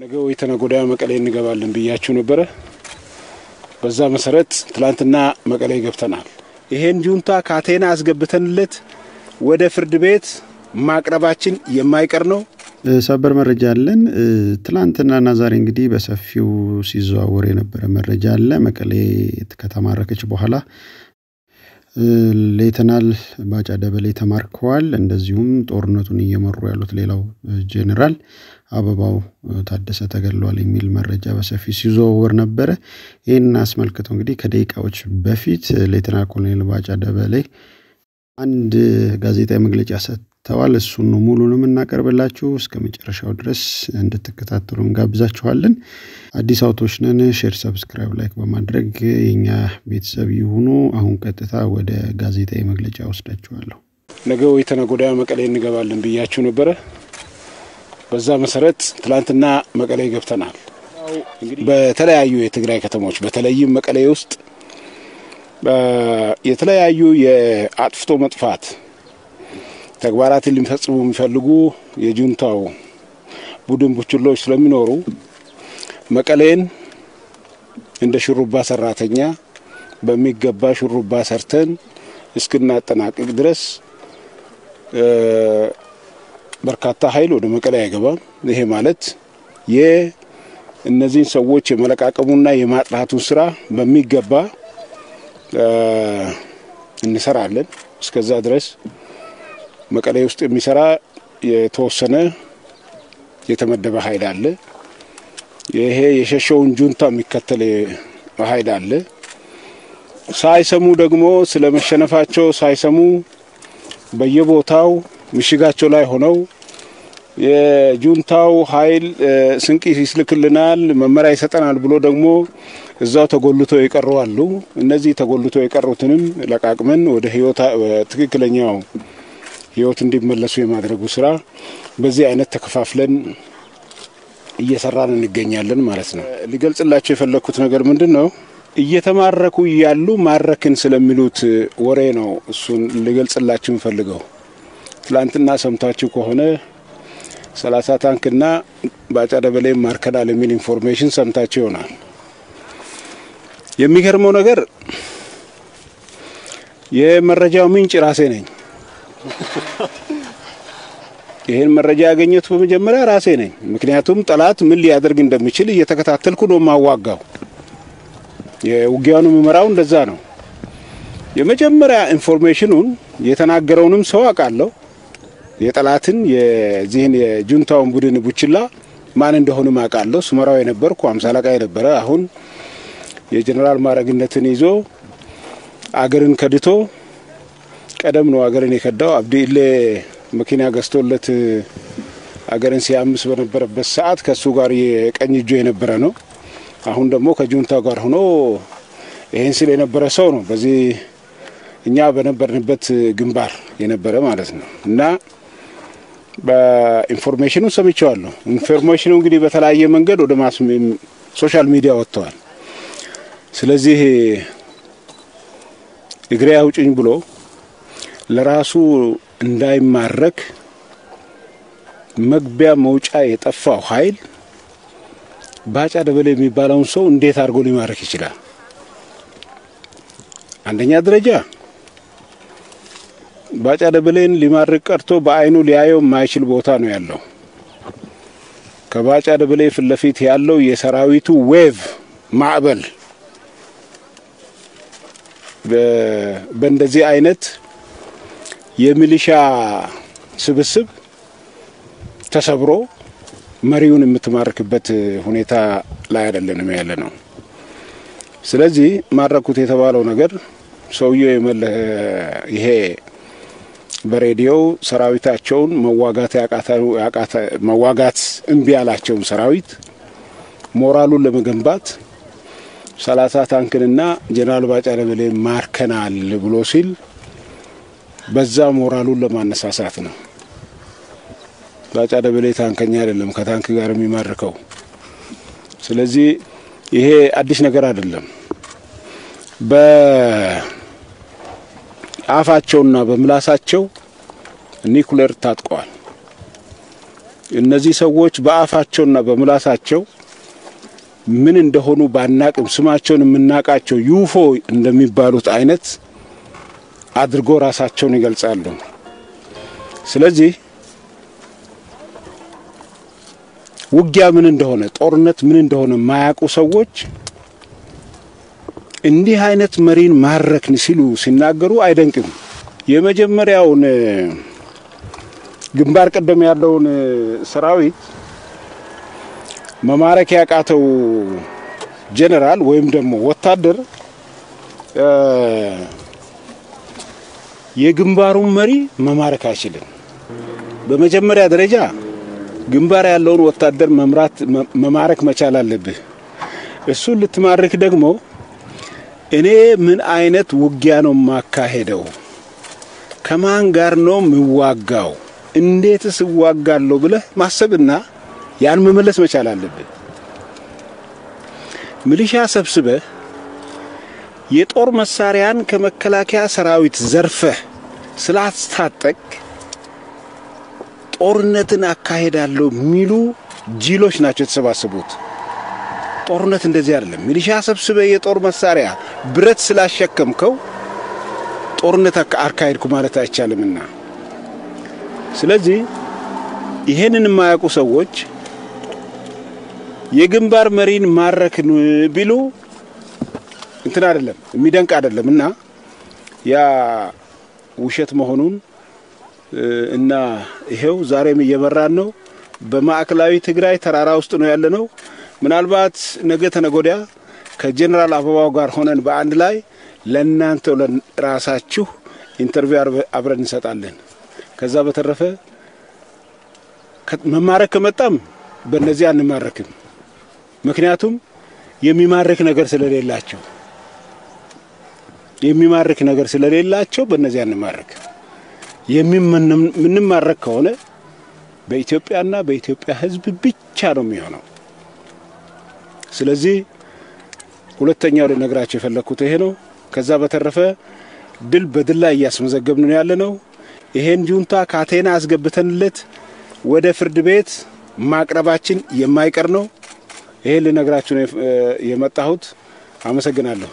نجويتنا قدام مكالين نجابلن بياچو نبره بزا مسرت تلانتنا مكالي جبتنال ይሄን ጁንታ ካቴና አስገብተንለት ወደ ፍርድ ቤት ማቅረባችን የማይቀር ነው ሰበር መረጃ አለን ትላንትናና ዛሬ እንግዲህ በሰፊው ሲዘዋወር የነበረ መረጃ አለ መቀሌ ከተማረከች በኋላ ሌተናል ባጫ ደበሌ ተማርከዋል እንደዚሁም ጦርነቱን እየመሩ ያሉት ሌላው ጄኔራል አበባው ታደሰ ተገለዋል የሚል መረጃ በሰፊው ሲዘዋወር ነበር ይሄን አስመልክቶ እንግዲህ ከደቂቃዎች በፊት ሌተናል ኮሎኔል ባጫ ደበሌ አንድ ጋዜጣ መግለጫ ሰጥተዋል እሱን ነው ሙሉንም እናቀርብላችሁ እስከመጨረሻው ድረስ እንድትከታተሉን ጋብዛችኋለን አዲስ አውቶች ነን ሼር ሰብስክራይብ ላይክ በማድረግ የኛ ቤተሰብ ይሁኑ አሁን ቀጥታ ወደ ጋዜጣ መግለጫ ወስዳችኋለሁ ነገ ወይ ተነጎዳ መቀሌ እንገባለን ብያችሁ ነበር በዛ መሰረት ትላንትና መቀሌ ገብተናል በተለያዩ የትግራይ ከተሞች በተለይም መቀሌ ውስጥ የተለያዩ የአጥፍቶ መጥፋት ተግባራትን ሊፈጽሙ የሚፈልጉ የጁንታው ቡድን ቡችሎች ስለሚኖሩ መቀሌን እንደ ሽሩባ ሰራተኛ በሚገባ ሽሩባ ሰርተን እስክናጠናቀቅ ድረስ በርካታ ኃይል ወደ መቀሌ ያገባ ይሄ ማለት የነዚህ ሰዎች የመለቃቀሙና የማጥራቱ ስራ በሚገባ እንሰራለን እስከዛ ድረስ መቀሌ ውስጥ የሚሰራ የተወሰነ የተመደበ ኃይል አለ ይሄ የሸሸውን ጁንታ የሚከተል ኃይል አለ ሳይሰሙ ደግሞ ስለመሸነፋቸው ሳይሰሙ በየቦታው ምሽጋቸው ላይ ሆነው የጁንታው ኃይል ስንቂ ይስልክልናል መመሪያ ይሰጠናል ብሎ ደግሞ እዛው ተጎልቶ ይቀርው አሉ እነዚህ ተጎልቶ ይቀሩትንም ለቃቅመን ወደ ህይወታ ትክክለኛው ህይወት እንዲመለሱ የማድረጉ ስራ በዚህ አይነት ተከፋፍለን እየሰራን እንገኛለን ማለት ነው ሊገልጽላችሁ የፈለኩት ነገር ምንድነው እየተማረኩ ያሉ ማረክን ስለሚሉት ወሬ ነው እሱን ሊገልጽላችሁ ፈልገው ትላንትና ሰምታችሁ ከሆነ 30 ታንክና ባጫ ደበሌ ማርከናል የሚል ኢንፎርሜሽን ሰምታችሁ ይሆናል የሚገርመው ነገር የመረጃው ምንጭ ራሴ ነኝ ይሄን መረጃ ያገኘሁት በመጀመሪያ ራሴ ነኝ ምክንያቱም ጠላት ምን ሊያደርግ እንደሚችል እየተከታተልኩ ነው ማዋጋው የውጊያውን መመራው እንደዛ ነው የመጀመሪያ ኢንፎርሜሽኑን የተናገረውንም ሰው አቃለው የጠላትን የዚህን የጁንታውን ቡድን ቡችላ ማን እንደሆነ ማቃለው ስመራው የነበርኩ 50 ለቃ የነበረ አሁን የጄኔራል ማረግነትን ይዞ አገርን ከድቶ ቀደም ነው አገርን የከዳው አብዲኢሌ መኪና ገስቶለት አገርን ሲያምስ በነበረበት ሰዓት ከሱ ጋር የቀኝ እጆ የነበረ ነው አሁን ደግሞ ከጁንታ ጋር ሆኖ ይሄን ስለ የነበረ ሰው ነው በዚህ እኛ በነበርንበት ግንባር የነበረ ማለት ነው እና በኢንፎርሜሽኑ ሰምቻለሁ ኢንፎርሜሽኑ እንግዲህ በተለያየ መንገድ ወደ ማስመም ሶሻል ሚዲያ ወጥቷል ስለዚህ እግሬ አውጭኝ ብሎ ለራሱ እንዳይማረክ መግቢያ መውጫ የጠፋው ኃይል ባጫ ደበሌ የሚባለው ሰው እንዴት አርጎ ሊማረክ ይችላል አንደኛ ደረጃ ባጫ ደበሌን ሊማርክ ቀርቶ በአይኑ ሊያየው ማይችል ቦታ ነው ያለው ከባጫ ደበሌ ፍለፊት ያለው የሰራዊቱ ዌቭ ማዕበል በእንደዚህ አይነት የሚሊሻ ስብስብ ተሰብሮ መሪውን የምትማርክበት ሁኔታ ላይ አይደለም ያለው ስለዚህ ማረኩት የተባለው ነገር ሰውዬ ይሄ በሬዲዮ ሰራዊታቸውን መዋጋት መዋጋት እንብያላቸው ሰራዊት ሞራሉን ለመገንባት 30 ታንክንና ጄኔራል ባጫ ደበሌ ማርከናል ብሎ ሲል በዛ ሞራሉን ለማነሳሳት ነው ባጫ ደበሌ ታንከኛ አይደለም ከታንክ ጋር የሚማርከው ስለዚህ ይሄ አዲስ ነገር አይደለም በአፋቸውና በመላሳቸው ኒኩሌር ታጥቀዋል እነዚህ ሰዎች በአፋቸውና በመላሳቸው ምን እንደሆኑ ባናቅም ስማቸውን እናቃቸው ዩፎ እንደሚባሉት አይነት አድርጎ ራሳቸውን ይገልጻሉ ስለዚህ ውጊያ ምን እንደሆነ ጦርነት ምን እንደሆነ ማያቁ ሰዎች እንዲህ አይነት መሪን ማረክን ሲሉ ሲናገሩ አይደንቅም የመጀመሪያውን ግንባር ቀደም ያለውን ሰራዊት መማረክ ያቃተው ጄኔራል ወይም ደግሞ ወታደር የግንባሩን መሪ መማረክ አይችልም በመጀመሪያ ደረጃ ግንባር ያለውን ወታደር መምራት መማረክ መቻል አለበት እሱ ልትማርክ ደግሞ እኔ ምን አይነት ውጊያ ነው ማካሄደው ከማን ጋር ነው ምዋጋው እንዴትስ ዋጋለው ብለህ ማሰብና ያን መመለስ መቻል አለበት ሚሊሻ ሰብስበ የጦር መሳሪያን ከመከላከያ ሰራዊት ዘርፈ ስላስታጠቅ ጦርነትን አካሄዳለው ሚሉ ጂሎች ናቸው ተሰባስቡት ጦርነት እንደዚህ አይደለም ሚሊሻ ሰብስበ የጦር መሳሪያ ብረት ስላሽከምከው ጦርነት አካሄድኩ ማለት አይቻለምና ስለዚህ ይሄንን ማያቁ ሰዎች የግንባር መሪን ማረክን ቢሉ እንትን አይደለም የሚደንቅ አይደለምና ያ ውሸት መሆኑን እና ይሄው ዛሬም እየበራን ነው በማዕከላዊ ትግራይ ተራራ ውስጥ ነው ያለነው ምናልባት ነገ ተነጎዲያ ከጄኔራል አበባው ጋር ሆነን በአንድ ላይ ለናንተ ለራሳችሁ ኢንተርቪው አብረን እንሰጣለን ከዛ በተረፈ መማረክ መጣም በእነዚህ አንማረክም ምክንያቱም የሚማረክ ነገር ስለሌላቸው በእነዚህ አንማረክ የምንማረክ ከሆነ በኢትዮጵያና በኢትዮጵያ ህዝብ ብቻ ነው የሚሆነው ስለዚህ ሁለተኛው ለነግራችሁ የፈለኩት ይሄ ነው ከዛ በተረፈ ድል በድል ላይ ያስመዘገብን ነው ያለነው ይሄን ጁንታ ካቴና አስገብተንለት ወደ ፍርድ ቤት ማቅረባችን የማይቀር ነው ይሄን ለነግራችሁ የመጣሁት አመሰግናለሁ